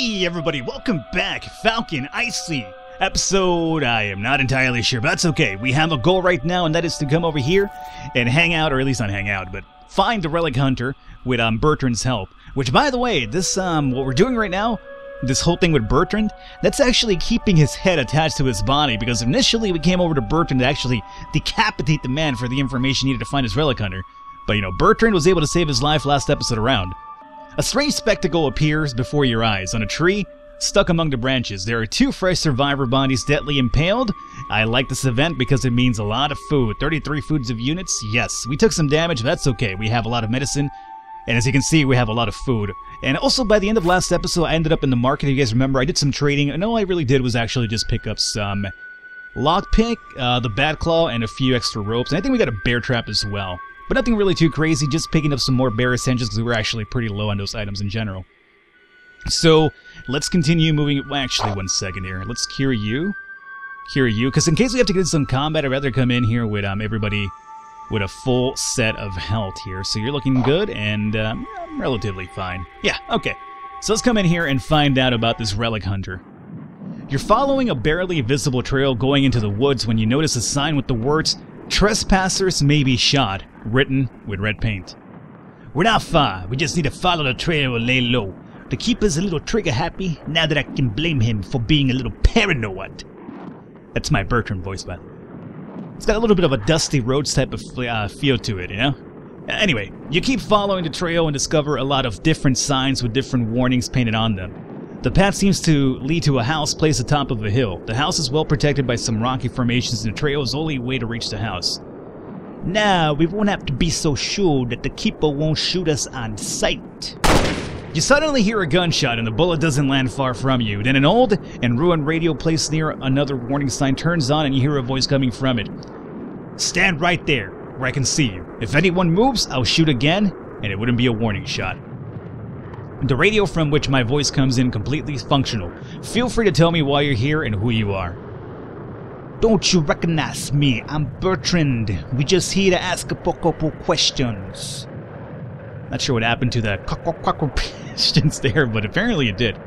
Hey everybody, welcome back. Falcon, Icy episode, I am not entirely sure, but that's okay. We have a goal right now, and that is to come over here and hang out, or at least not hang out, but find the Relic Hunter with Bertrand's help. Which, by the way, this what we're doing right now, this whole thing with Bertrand, that's actually keeping his head attached to his body, because initially we came over to Bertrand to actually decapitate the man for the information needed to find his Relic Hunter. But you know, Bertrand was able to save his life last episode around. A strange spectacle appears before your eyes. On a tree, stuck among the branches, there are two fresh survivor bodies deadly impaled. I like this event because it means a lot of food. 33 foods of units, yes. We took some damage, but that's okay. We have a lot of medicine, and as you can see, we have a lot of food. And also, by the end of last episode, I ended up in the market. If you guys remember, I did some trading, and all I really did was actually just pick up some lockpick, the bat claw, and a few extra ropes. And I think we got a bear trap as well. But nothing really too crazy, just picking up some more bear essentials because we were actually pretty low on those items in general. So, let's continue moving. Well, actually, one second here. Let's cure you. Cure you, because in case we have to get some combat, I'd rather come in here with everybody with a full set of health here. So you're looking good, and I'm relatively fine. Yeah, okay. So let's come in here and find out about this Relic Hunter. You're following a barely visible trail going into the woods when you notice a sign with the words, "Trespassers may be shot," written with red paint. We're not far, we just need to follow the trail and lay low. The keeper's a little trigger happy, now that I can blame him for being a little paranoid. That's my Bertrand voice, by the way. It's got a little bit of a Dusty Rhodes type of feel to it, you know? Anyway, you keep following the trail and discover a lot of different signs with different warnings painted on them. The path seems to lead to a house placed atop of a hill. The house is well protected by some rocky formations, and the trail is the only way to reach the house. Now, we won't have to be so sure that the keeper won't shoot us on sight. You suddenly hear a gunshot and the bullet doesn't land far from you. Then an old and ruined radio placed near another warning sign turns on and you hear a voice coming from it. Stand right there, where I can see you. If anyone moves, I'll shoot again, and it wouldn't be a warning shot. The radio from which my voice comes in completely functional. Feel free to tell me why you're here and who you are. Don't you recognize me? I'm Bertrand. We just here to ask a couple questions. Not sure what happened to the questions there, but apparently it did.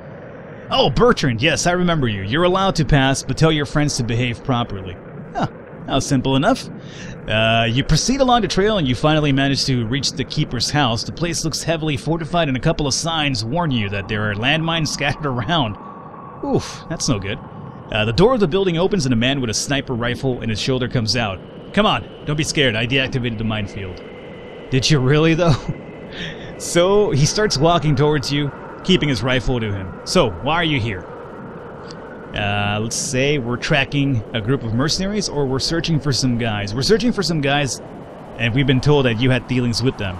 Oh, Bertrand, yes, I remember you. You're allowed to pass, but tell your friends to behave properly. Huh, that was simple enough. You proceed along the trail and you finally manage to reach the keeper's house. The place looks heavily fortified and a couple of signs warn you that there are landmines scattered around. Oof, that's no good. The door of the building opens and a man with a sniper rifle in his shoulder comes out. Come on, don't be scared, I deactivated the minefield. Did you really, though? So, he starts walking towards you, keeping his rifle to him. So, why are you here? Let's say we're tracking a group of mercenaries, or we're searching for some guys. We're searching for some guys, and we've been told that you had dealings with them.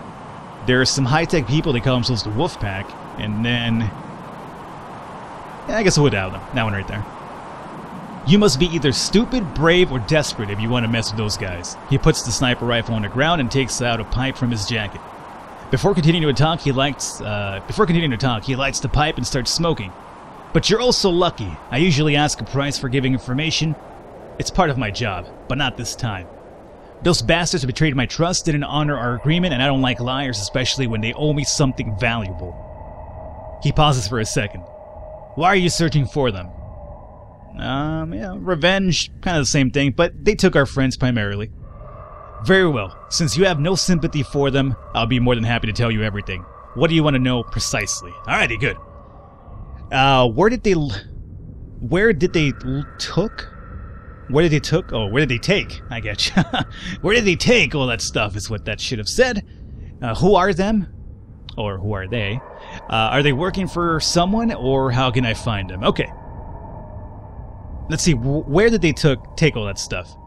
There are some high-tech people, they call themselves the Wolfpack, and then... yeah, I guess we'll doubt them. That one right there. You must be either stupid, brave, or desperate if you want to mess with those guys. He puts the sniper rifle on the ground and takes out a pipe from his jacket. Before continuing to talk, he lights the pipe and starts smoking. But you're also lucky. I usually ask a price for giving information. It's part of my job, but not this time. Those bastards betrayed my trust, didn't honor our agreement, and I don't like liars, especially when they owe me something valuable. He pauses for a second. Why are you searching for them? Yeah, revenge, kind of the same thing, but they took our friends primarily. Very well. Since you have no sympathy for them, I'll be more than happy to tell you everything. What do you want to know precisely? Alrighty, good. Where did they take? I get you. Where did they take all that stuff is what that should have said. Who are them? Or who are they? Are they working for someone, or how can I find them? Okay. Let's see, where did they take all that stuff?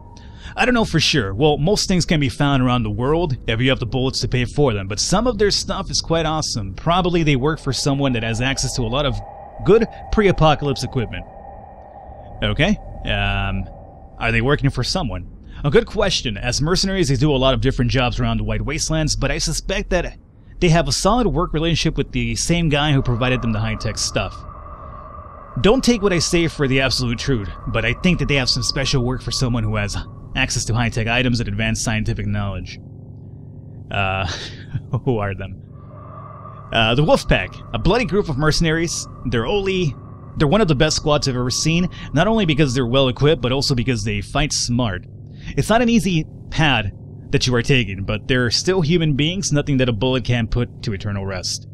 I don't know for sure. Well, most things can be found around the world if you have the bullets to pay for them, but some of their stuff is quite awesome. Probably they work for someone that has access to a lot of good pre-apocalypse equipment. Okay, are they working for someone? A good question. As mercenaries, they do a lot of different jobs around the White Wastelands, but I suspect that they have a solid work relationship with the same guy who provided them the high-tech stuff. Don't take what I say for the absolute truth, but I think that they have some special work for someone who has access to high-tech items and advanced scientific knowledge. Who are them? The Wolfpack, a bloody group of mercenaries. They're one of the best squads I've ever seen, not only because they're well equipped, but also because they fight smart. It's not an easy pad that you are taking, but they're still human beings, nothing that a bullet can put to eternal rest.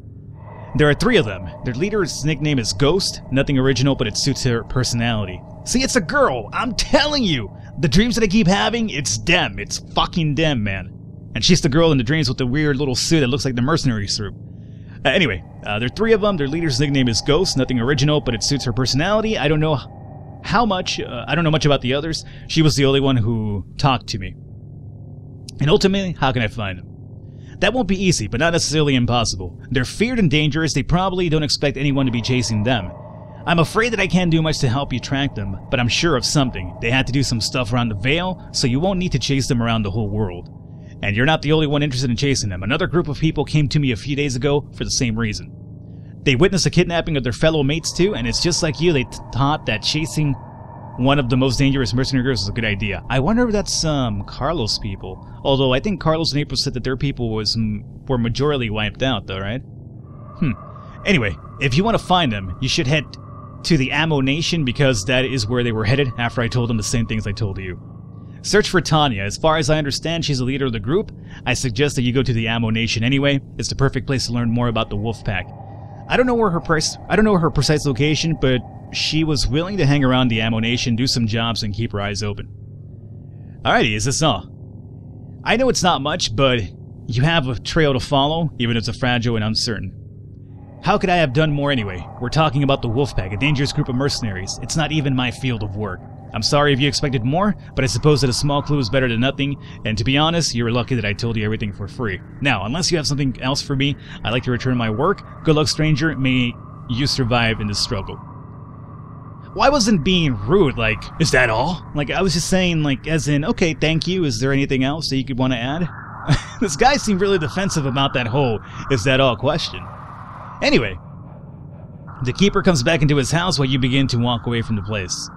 There are three of them. Their leader's nickname is Ghost, nothing original, but it suits her personality. See, it's a girl, I'm telling you! The dreams that I keep having, it's Dem, it's fucking Dem, man. And she's the girl in the dreams with the weird little suit that looks like the mercenary suit. Anyway, there are three of them. Their leader's nickname is Ghost, nothing original, but it suits her personality. I don't know how much, I don't know much about the others. She was the only one who talked to me. And ultimately, how can I find them? That won't be easy, but not necessarily impossible. They're feared and dangerous, they probably don't expect anyone to be chasing them. I'm afraid that I can't do much to help you track them, but I'm sure of something. They had to do some stuff around the Vale, so you won't need to chase them around the whole world. And you're not the only one interested in chasing them. Another group of people came to me a few days ago for the same reason. They witnessed the kidnapping of their fellow mates too, and it's just like you, they thought that chasing one of the most dangerous mercenary groups is a good idea. I wonder if that's Carlos' people. Although I think Carlos and April said that their people were majorly wiped out though, right? Anyway, if you want to find them, you should head to the Ammo Nation because that is where they were headed after I told them the same things I told you. Search for Tanya. As far as I understand, she's the leader of the group. I suggest that you go to the Ammo Nation anyway. It's the perfect place to learn more about the Wolfpack. I don't know her precise location, but she was willing to hang around the Ammo Nation, do some jobs, and keep her eyes open. Alrighty, is this all? I know it's not much, but you have a trail to follow, even if it's a fragile and uncertain. How could I have done more anyway? We're talking about the Wolfpack, a dangerous group of mercenaries. It's not even my field of work. I'm sorry if you expected more, but I suppose that a small clue is better than nothing, and to be honest, you were lucky that I told you everything for free. Now, unless you have something else for me, I'd like to return my work. Good luck, stranger. May you survive in this struggle. Well, I wasn't being rude, like, is that all? Like, I was just saying, like, as in, okay, thank you, is there anything else that you could want to add? This guy seemed really defensive about that whole, is that all question. Anyway, the keeper comes back into his house while you begin to walk away from the place.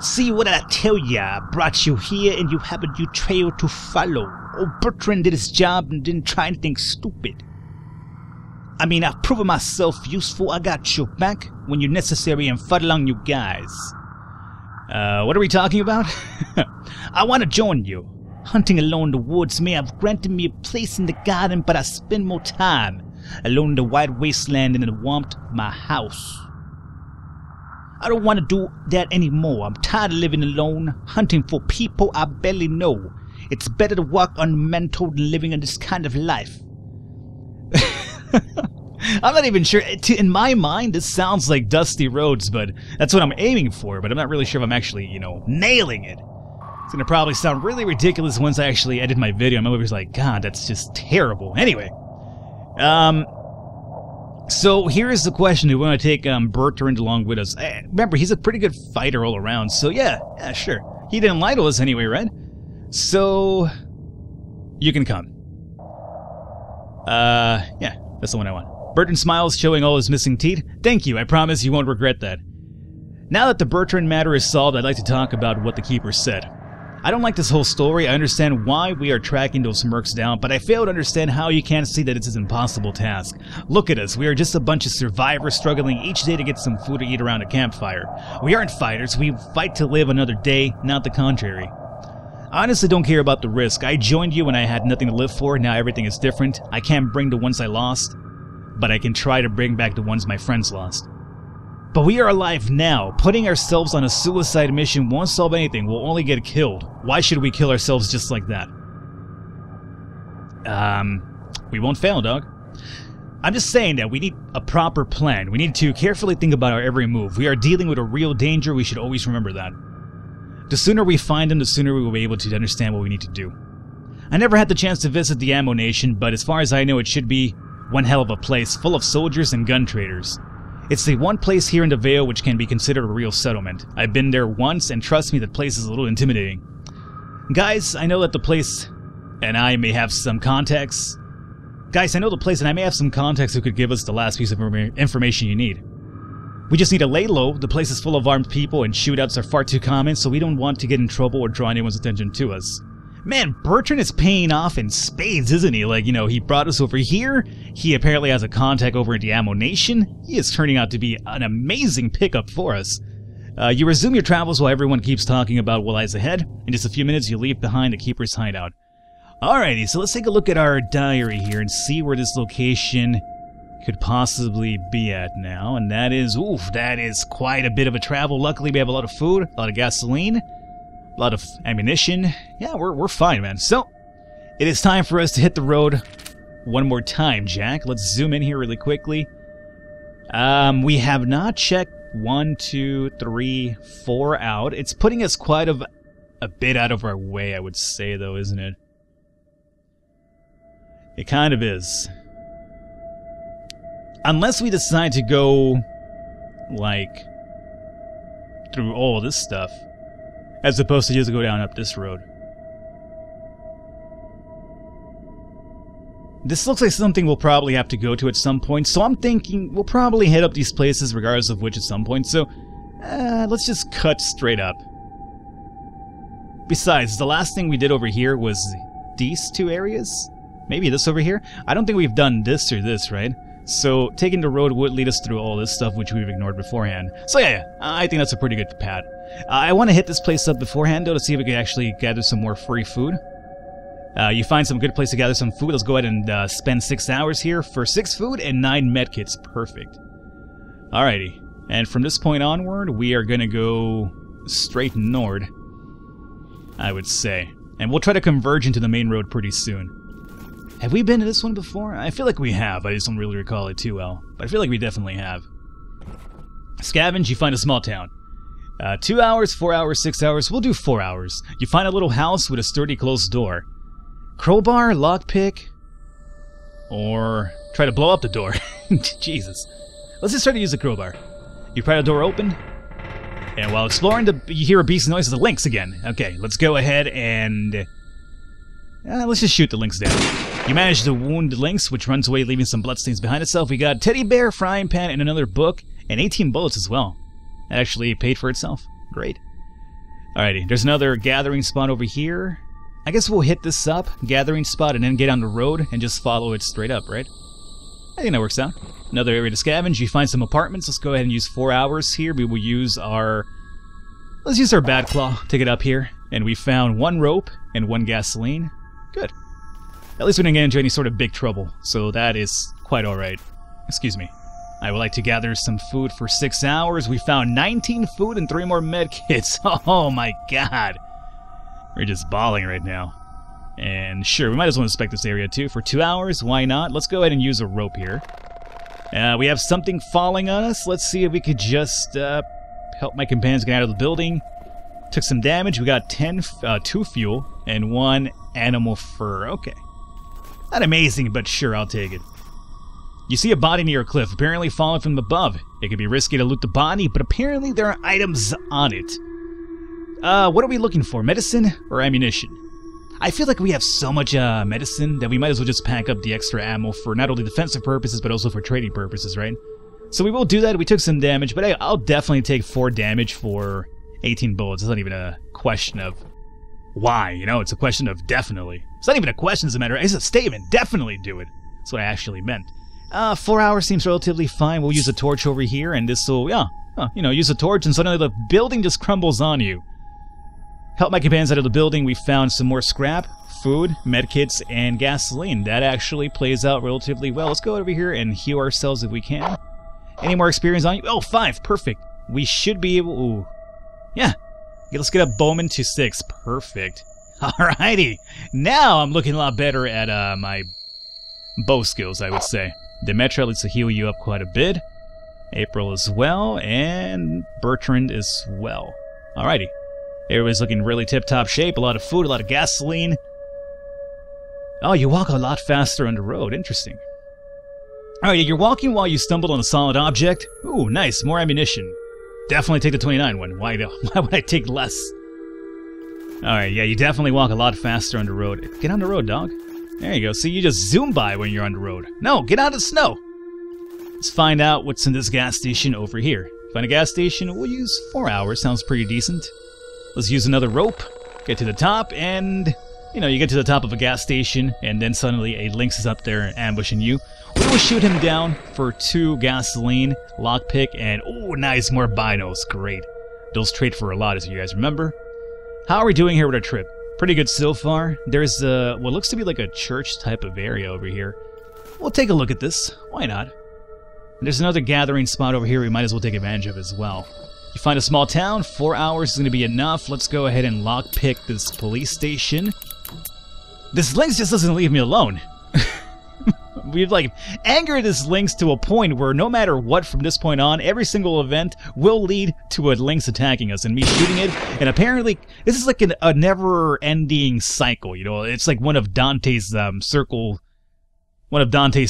See what I tell ya, brought you here and you have a new trail to follow. Oh, Bertrand did his job and didn't try anything stupid. I mean, I've proven myself useful, I got your back when you're necessary and fight along you guys. What are we talking about? I want to join you. Hunting alone the woods may have granted me a place in the garden, but I spend more time alone in the white wasteland and in the warmth of my house. I don't want to do that anymore. I'm tired of living alone, hunting for people I barely know. It's better to walk unmentored than living in this kind of life. I'm not even sure. In my mind, this sounds like Dusty Rhodes, but that's what I'm aiming for, but I'm not really sure if I'm actually, you know, nailing it. It's going to probably sound really ridiculous once I actually edit my video. I'm always like, God, that's just terrible. Anyway, so here's the question. Do we want to take Bertrand along with us? Remember, he's a pretty good fighter all around, so yeah, sure. He didn't lie to us anyway, right? So, you can come. Yeah, that's the one I want. Bertrand smiles, showing all his missing teeth. Thank you, I promise you won't regret that. Now that the Bertrand matter is solved, I'd like to talk about what the Keeper said. I don't like this whole story. I understand why we are tracking those mercs down, but I fail to understand how you can't see that it's an impossible task. Look at us, we are just a bunch of survivors struggling each day to get some food to eat around a campfire. We aren't fighters, we fight to live another day, not the contrary. I honestly don't care about the risk. I joined you when I had nothing to live for, now everything is different. I can't bring the ones I lost, but I can try to bring back the ones my friends lost. But we are alive now. Putting ourselves on a suicide mission won't solve anything. We'll only get killed. Why should we kill ourselves just like that? We won't fail, dog. I'm just saying that we need a proper plan. We need to carefully think about our every move. We are dealing with a real danger. We should always remember that. The sooner we find them, the sooner we will be able to understand what we need to do. I never had the chance to visit the Ammo Nation, but as far as I know, it should be one hell of a place, full of soldiers and gun traders. It's the one place here in the Vale which can be considered a real settlement. I've been there once, and trust me, the place is a little intimidating. Guys, I know that the place and I may have some contacts. Who could give us the last piece of information you need. We just need to lay low. The place is full of armed people, and shootouts are far too common, so we don't want to get in trouble or draw anyone's attention to us. Man, Bertrand is paying off in spades, isn't he? Like, you know, he brought us over here. He apparently has a contact over at the Ammo Nation. He is turning out to be an amazing pickup for us. You resume your travels while everyone keeps talking about what lies ahead. In just a few minutes, you leave behind the Keeper's Hideout. Alrighty, so let's take a look at our diary here and see where this location could possibly be at now. And that is, oof, that is quite a bit of a travel. Luckily, we have a lot of food, a lot of gasoline, a lot of ammunition. Yeah, we're fine, man. So, it is time for us to hit the road one more time, Jack. Let's zoom in here really quickly. We have not checked 1, 2, 3, 4 out. It's putting us quite a bit out of our way, I would say, though, isn't it? It kind of is. Unless we decide to go, like, through all this stuff, as opposed to just go down up this road. This looks like something we'll probably have to go to at some point, so I'm thinking we'll probably head up these places regardless of which at some point, so let's just cut straight up. Besides, the last thing we did over here was these two areas? Maybe this over here? I don't think we've done this or this, right? So taking the road would lead us through all this stuff which we've ignored beforehand. So yeah, I think that's a pretty good path. I want to hit this place up beforehand, though, to see if we can actually gather some more free food. You find some good place to gather some food. Let's go ahead and spend 6 hours here for 6 food and 9 medkits. Perfect. Alrighty. And from this point onward, we are going to go straight north, I would say. And we'll try to converge into the main road pretty soon. Have we been to this one before? I feel like we have. I just don't really recall it too well. But I feel like we definitely have. Scavenge, you find a small town. 2 hours, 4 hours, 6 hours. We'll do 4 hours. You find a little house with a sturdy closed door. Crowbar, lockpick, or try to blow up the door. Jesus. Let's just try to use the crowbar. You pry the door open, and while exploring, you hear a beast's noise of the lynx again. Okay, let's go ahead and let's just shoot the lynx down. You manage to wound the lynx, which runs away, leaving some bloodstains behind itself. We got teddy bear, frying pan, and another book, and 18 bullets as well. That actually paid for itself. Great. Alrighty, there's another gathering spot over here. I guess we'll hit this up, gathering spot, and then get on the road and just follow it straight up, right? I think that works out. Another area to scavenge. You find some apartments. Let's go ahead and use 4 hours here. We will use our... Let's use our bat claw to get up here. And we found 1 rope and 1 gasoline. Good. At least we didn't get into any sort of big trouble, so that is quite alright. Excuse me. I would like to gather some food for 6 hours. We found 19 food and 3 more medkits. Oh my god. We're just bawling right now. And sure, we might as well inspect this area too. For 2 hours, why not? Let's go ahead and use a rope here. We have something falling on us. Let's see if we could just help my companions get out of the building. Took some damage. We got 2 fuel and 1 animal fur. Okay. Not amazing, but sure, I'll take it. You see a body near a cliff, apparently fallen from above. It could be risky to loot the body, but apparently there are items on it. What are we looking for? Medicine or ammunition? I feel like we have so much medicine that we might as well just pack up the extra ammo for not only defensive purposes, but also for trading purposes, right? So we will do that. We took some damage, but I'll definitely take 4 damage for 18 bullets. It's not even a question of why, you know? It's a question of definitely. It's not even a question, as a matter of, it's a statement. Definitely do it. That's what I actually meant. 4 hours seems relatively fine. We'll use a torch over here, and this will, yeah, you know, use a torch, and suddenly the building just crumbles on you. Help my companions out of the building. We found some more scrap, food, medkits, and gasoline. That actually plays out relatively well. Let's go over here and heal ourselves if we can. Any more experience on you? Oh, 5. Perfect. We should be able... Ooh. Yeah. Let's get up Bowman to 6. Perfect. Alrighty. Now I'm looking a lot better at my bow skills, I would say. Demetra needs to heal you up quite a bit. April as well. And Bertrand as well. Alrighty. Everybody's looking really tip-top shape, a lot of food, a lot of gasoline. Oh, you walk a lot faster on the road. Interesting. Alright, you're walking while you stumble on a solid object. Ooh, nice. More ammunition. Definitely take the 29 one. Why would I take less? Alright, yeah, you definitely walk a lot faster on the road. Get on the road, dog. There you go. See, you just zoom by when you're on the road. No, get out of the snow. Let's find out what's in this gas station over here. Find a gas station. We'll use 4 hours. Sounds pretty decent. Let's use another rope, get to the top, and You know, you get to the top of a gas station, and then suddenly a Lynx is up there and ambushing you. We will shoot him down for 2 gasoline, lockpick, and oh, nice, more binos. Great. Those trade for a lot, as you guys remember. How are we doing here with our trip? Pretty good so far. There's what looks to be like a church type of area over here. We'll take a look at this. Why not? And there's another gathering spot over here we might as well take advantage of as well. You find a small town. 4 hours is going to be enough. Let's go ahead and lockpick this police station. This Lynx just doesn't leave me alone. We've like angered this Lynx to a point where no matter what from this point on, every single event will lead to a Lynx attacking us and me shooting it. And apparently this is like a never-ending cycle. You know, it's like one of Dante's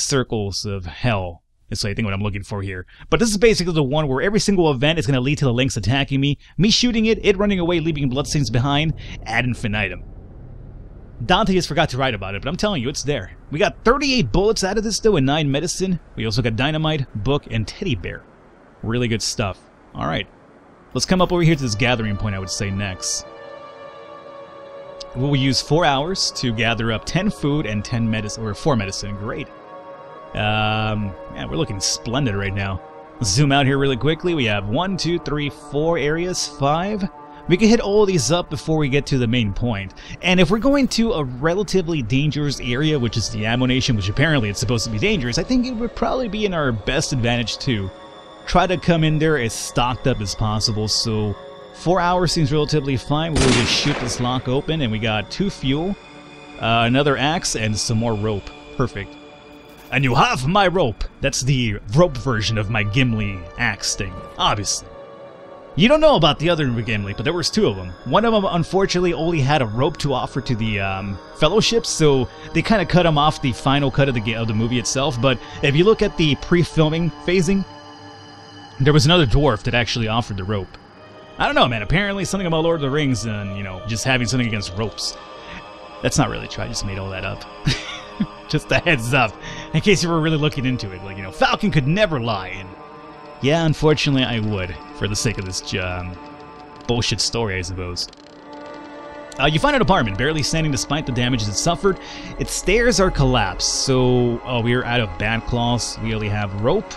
circles of hell. That's I think what I'm looking for here. But this is basically the one where every single event is going to lead to the Lynx attacking me shooting it, it running away, leaving bloodstains behind, ad infinitum. Dante just forgot to write about it, but I'm telling you, it's there. We got 38 bullets out of this, though, and 9 medicine. We also got dynamite, book, and teddy bear. Really good stuff. All right. Let's come up over here to this gathering point, I would say, next. We'll use 4 hours to gather up 10 food and 10 medicine, or 4 medicine. Great. Yeah, we're looking splendid right now. Let's zoom out here really quickly. We have 1, 2, 3, 4 areas, 5. We can hit all these up before we get to the main point. And if we're going to a relatively dangerous area, which is the Ammo Nation, which apparently it's supposed to be dangerous, I think it would probably be in our best advantage to try to come in there as stocked up as possible. So 4 hours seems relatively fine. We'll just shoot this lock open, and we got 2 fuel, another axe, and some more rope. Perfect. And you have my rope. That's the rope version of my Gimli axe thing, obviously. You don't know about the other Gimli, but there was 2 of them. One of them, unfortunately, only had a rope to offer to the Fellowship, so they kind of cut him off the final cut of the movie itself. But if you look at the pre-filming phasing, there was another dwarf that actually offered the rope. I don't know, man. Apparently, something about Lord of the Rings and, you know, just having something against ropes. That's not really true. I just made all that up. Just a heads up, in case you were really looking into it. Like, you know, Falcon could never lie, and yeah, unfortunately, I would, for the sake of this bullshit story, I suppose. You find an apartment, barely standing despite the damages it suffered. Its stairs are collapsed, so we are out of bat claws. We only have rope.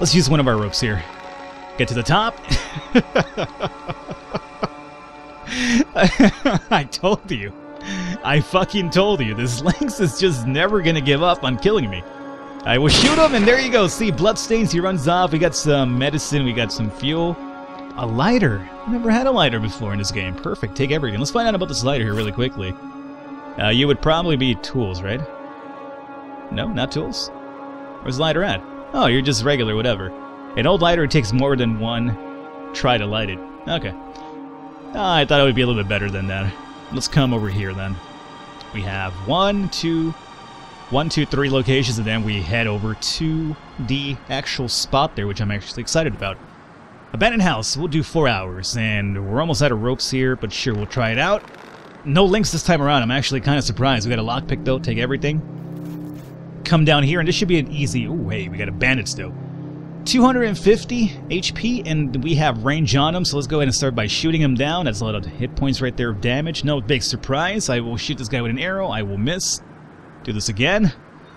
Let's use one of our ropes here. Get to the top. I told you. I fucking told you. This Lynx is just never gonna give up on killing me. I will shoot him, and there you go. See, bloodstains, he runs off. We got some medicine, we got some fuel. A lighter. I've never had a lighter before in this game. Perfect, take everything. Let's find out about this lighter here really quickly. You would probably be tools, right? No, not tools? Where's the lighter at? Oh, you're just regular, whatever. An old lighter, it takes more than one try to light it. Okay. I thought it would be a little bit better than that. Let's come over here, then. We have 1, 2, 3 locations, and then we head over to the actual spot there, which I'm actually excited about. Abandoned house. We'll do 4 hours, and we're almost out of ropes here, but sure, we'll try it out. No links this time around. I'm actually kind of surprised. We got a lockpick, though. Take everything. Come down here, and this should be an easy... Ooh, hey, we got a bandit still. 250 HP, and we have range on him, so let's go ahead and start by shooting him down. That's a lot of hit points right there of damage. No big surprise. I will shoot this guy with an arrow. I will miss. Do this again.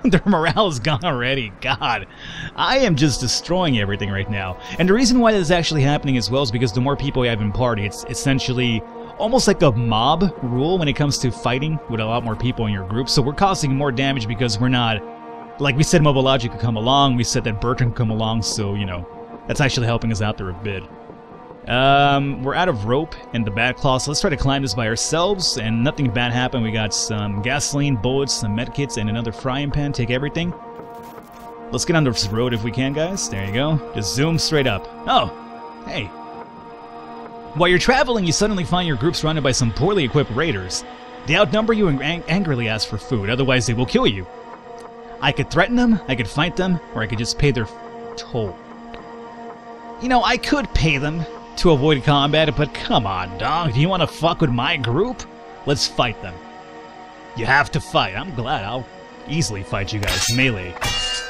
Their morale is gone already. God, I am just destroying everything right now. And the reason why this is actually happening as well is because the more people you have in party, it's essentially almost like a mob rule when it comes to fighting with a lot more people in your group. So we're causing more damage because we're not... Like we said, Mobile Logic could come along, we said that Bertrand could come along, so, you know, that's actually helping us out there a bit. We're out of rope and the bat claw, so let's try to climb this by ourselves, and nothing bad happened. We got some gasoline, bullets, some medkits, and another frying pan. Take everything. Let's get on this road if we can, guys. There you go. Just zoom straight up. Oh, hey. While you're traveling, you suddenly find your group surrounded by some poorly equipped raiders. They outnumber you and angrily ask for food, otherwise they will kill you. I could threaten them, I could fight them, or I could just pay their toll. You know, I could pay them to avoid combat, but come on, dog. Do you want to fuck with my group? Let's fight them. You have to fight. I'm glad I'll easily fight you guys. Melee.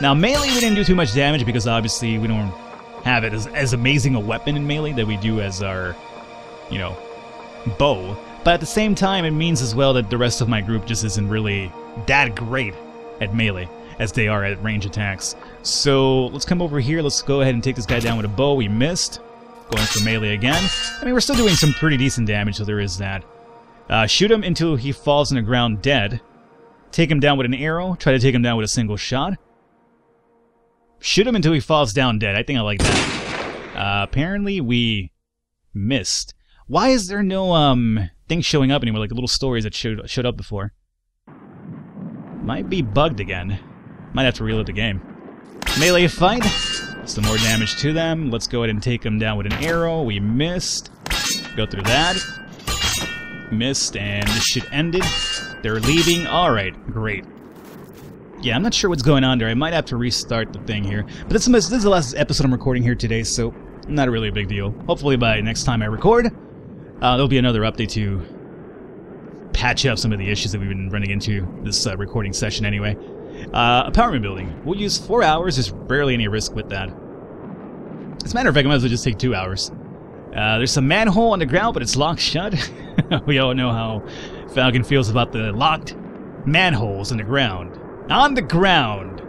Now, melee, we didn't do too much damage because obviously we don't have it as amazing a weapon in melee that we do as our, you know, bow. But at the same time, it means as well that the rest of my group just isn't really that great at melee as they are at range attacks. So let's come over here. Let's go ahead and take this guy down with a bow. We missed. Going for melee again. I mean, we're still doing some pretty decent damage, so there is that. Shoot him until he falls on the ground dead. Take him down with an arrow. Try to take him down with a single shot. Shoot him until he falls down dead. I think I like that. Apparently we missed. Why is there no things showing up anymore, like little stories that showed up before? Might be bugged again. Might have to reload the game. Melee fight. Some more damage to them. Let's go ahead and take them down with an arrow. We missed. Go through that. Missed, and this shit ended. They're leaving. Alright, great. Yeah, I'm not sure what's going on there. I might have to restart the thing here. But this is the last episode I'm recording here today, so not really a big deal. Hopefully by next time I record, there'll be another update to patch up some of the issues that we've been running into this recording session anyway. A empowerment building. We'll use 4 hours. There's barely any risk with that. As a matter of fact, I might as well just take 2 hours. There's a manhole on the ground, but it's locked shut. We all know how Falcon feels about the locked manholes on the ground. On the ground!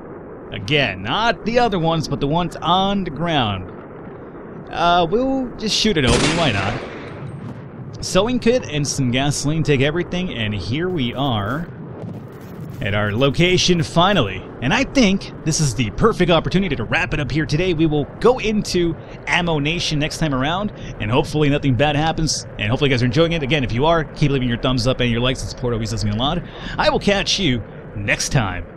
Again, not the other ones, but the ones on the ground. We'll just shoot it open, why not? Sewing kit and some gasoline, take everything, and here we are at our location finally. And I think this is the perfect opportunity to wrap it up here today. We will go into Ammo Nation next time around, and hopefully nothing bad happens, and hopefully you guys are enjoying it. Again, if you are, keep leaving your thumbs up and your likes. The support always does me a lot. I will catch you next time.